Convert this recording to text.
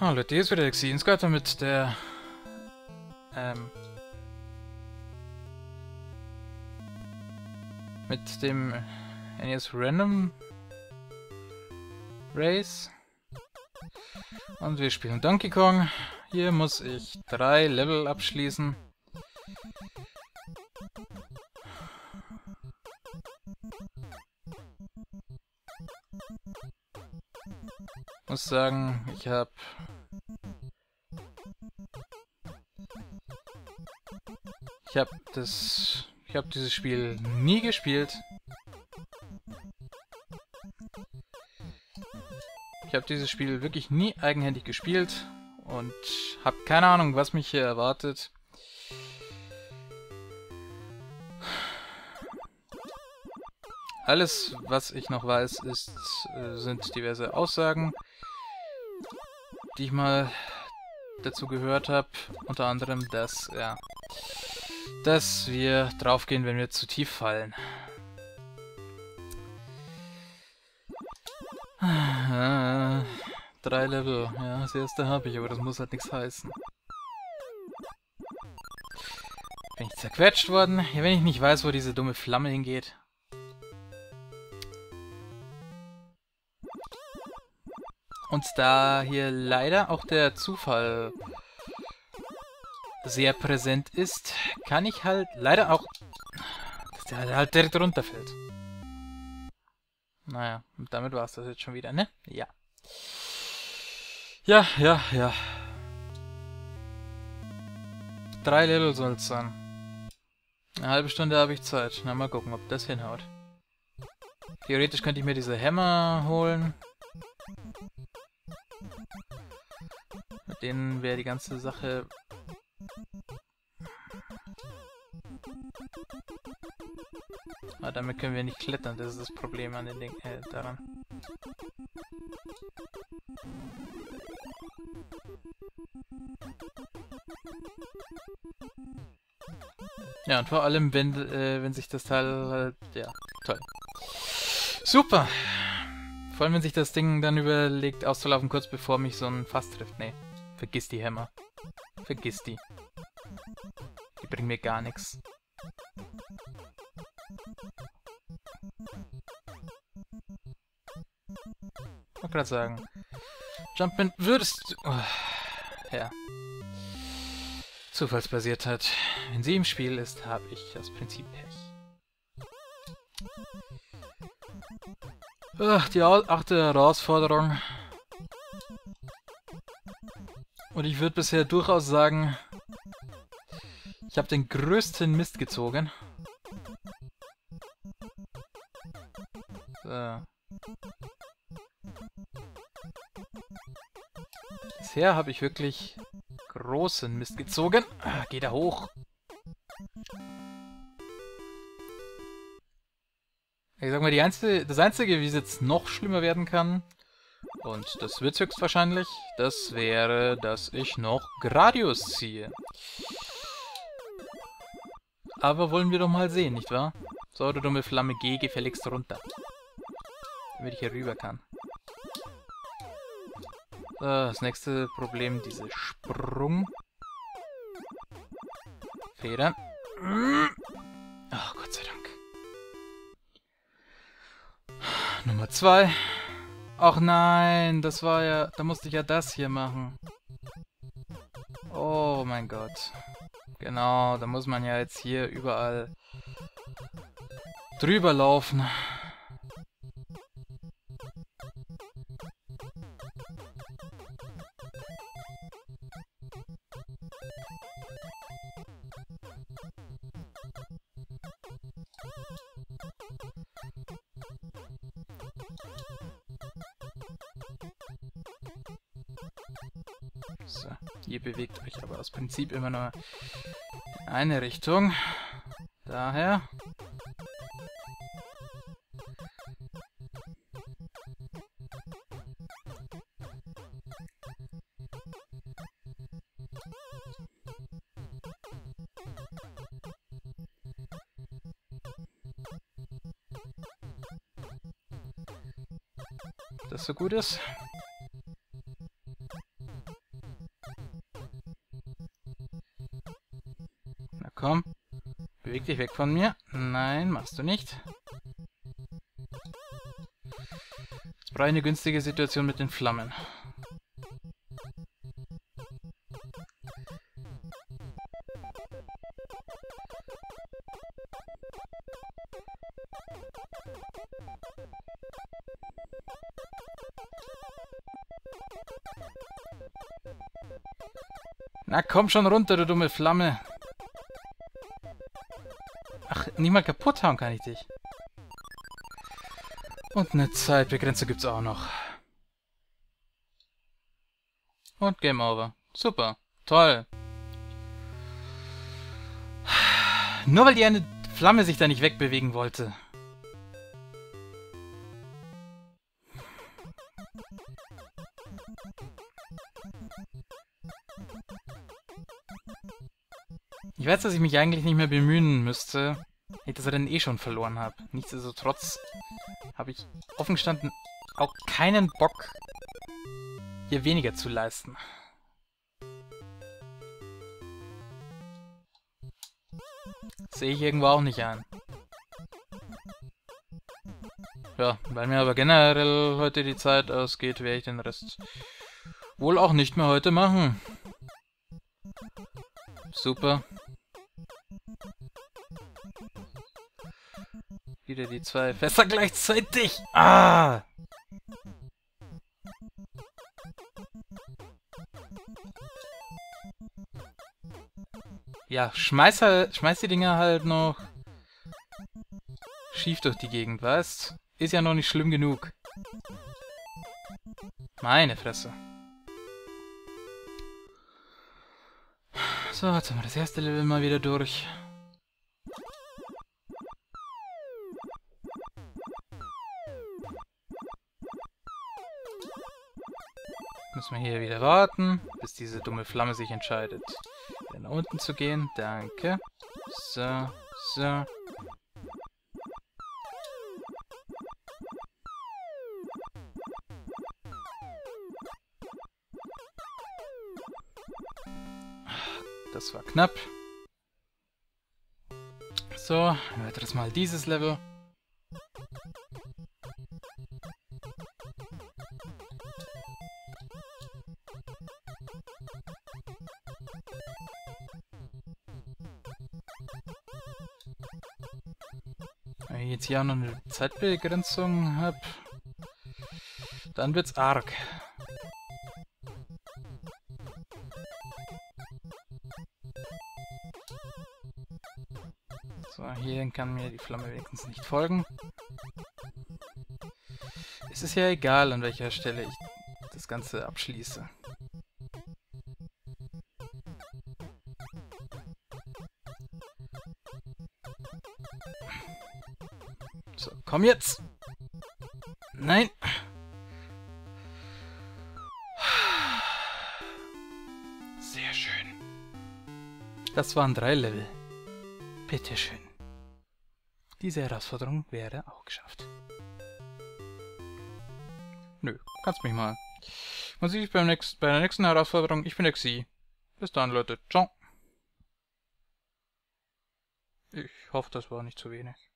Hallo Leute, hier ist wieder Xeonsguiter mit der mit dem NES Random Race und wir spielen Donkey Kong. Hier muss ich 3 Level abschließen. Ich muss sagen, ich habe dieses Spiel nie gespielt. Ich habe dieses Spiel wirklich nie eigenhändig gespielt und habe keine Ahnung, was mich hier erwartet. Alles, was ich noch weiß, sind diverse Aussagen, die ich mal dazu gehört habe, unter anderem, dass wir draufgehen, wenn wir zu tief fallen. Drei Level, ja, das erste habe ich, aber das muss halt nichts heißen. Bin ich zerquetscht worden? Ja, wenn ich nicht weiß, wo diese dumme Flamme hingeht. Und da hier leider auch der Zufall sehr präsent ist, kann ich halt leider auch, dass der halt direkt runterfällt. Naja, und damit war es das jetzt schon wieder, ne? Ja. Ja. 3 Level soll es sein. Eine halbe Stunde habe ich Zeit. Na, mal gucken, ob das hinhaut. Theoretisch könnte ich mir diese Hämmer holen. Mit denen wäre die ganze Sache damit können wir nicht klettern, das ist das Problem an den Dingen daran. Ja, und vor allem wenn sich das Teil halt, ja, toll. Super! Vor allem, wenn sich das Ding dann überlegt, auszulaufen, kurz bevor mich so ein Fass trifft. Nee, vergiss die Hämmer. Vergiss die. Die bringen mir gar nichts. Ich wollte gerade sagen. Jumpman würdest du... Oh, ja. Zufallsbasiertheit. Wenn sie im Spiel ist, habe ich das Prinzip Pech. Ach, die 8. Herausforderung. Und ich würde bisher durchaus sagen, ich habe den größten Mist gezogen. So. Bisher habe ich wirklich großen Mist gezogen. Ah, geh da hoch. Ich sag mal, das Einzige, wie es jetzt noch schlimmer werden kann, und das wird höchstwahrscheinlich, das wäre, dass ich noch Gradius ziehe. Aber wollen wir doch mal sehen, nicht wahr? So, du dumme Flamme, geh gefälligst runter. Damit ich hier rüber kann. So, das nächste Problem, diese Sprungfedern. Ach, Gott sei Dank. Nummer 2. Ach nein, das war ja... Da musste ich ja das hier machen. Oh mein Gott. Genau, da muss man ja jetzt hier überall drüber laufen. So, ihr bewegt euch aber aus Prinzip immer nur in eine Richtung. Daher. Das so gut ist. Komm. Beweg dich weg von mir. Nein, machst du nicht. Jetzt brauche ich eine günstige Situation mit den Flammen. Na komm schon runter, du dumme Flamme. Ach, nicht mal kaputt hauen kann ich dich. Und eine Zeitbegrenzung gibt's auch noch. Und Game Over. Super. Toll. Nur weil die eine Flamme sich da nicht wegbewegen wollte. Ich weiß, dass ich mich eigentlich nicht mehr bemühen müsste, weil ich das Rennen eh schon verloren habe. Nichtsdestotrotz habe ich offen gestanden auch keinen Bock, hier weniger zu leisten. Sehe ich irgendwo auch nicht ein. Ja, weil mir aber generell heute die Zeit ausgeht, werde ich den Rest wohl auch nicht mehr heute machen. Super. Wieder die zwei Fässer gleichzeitig. Ah! Ja, schmeiß die Dinger halt noch schief durch die Gegend, weißt? Ist ja noch nicht schlimm genug. Meine Fresse. So, jetzt haben wir das erste Level mal wieder durch. Müssen wir hier wieder warten, bis diese dumme Flamme sich entscheidet, nach unten zu gehen. Danke. So, so. Das war knapp. So, ein weiteres Mal dieses Level. Wenn ich jetzt hier auch noch eine Zeitbegrenzung habe, dann wird's arg. Hier kann mir die Flamme wenigstens nicht folgen. Es ist ja egal, an welcher Stelle ich das Ganze abschließe. So, komm jetzt! Nein! Sehr schön. Das waren 3 Level. Bitteschön. Diese Herausforderung wäre auch geschafft. Nö, kannst mich mal. Man sieht sich bei der nächsten Herausforderung. Ich bin Kxi. Bis dann, Leute. Ciao. Ich hoffe, das war nicht zu wenig.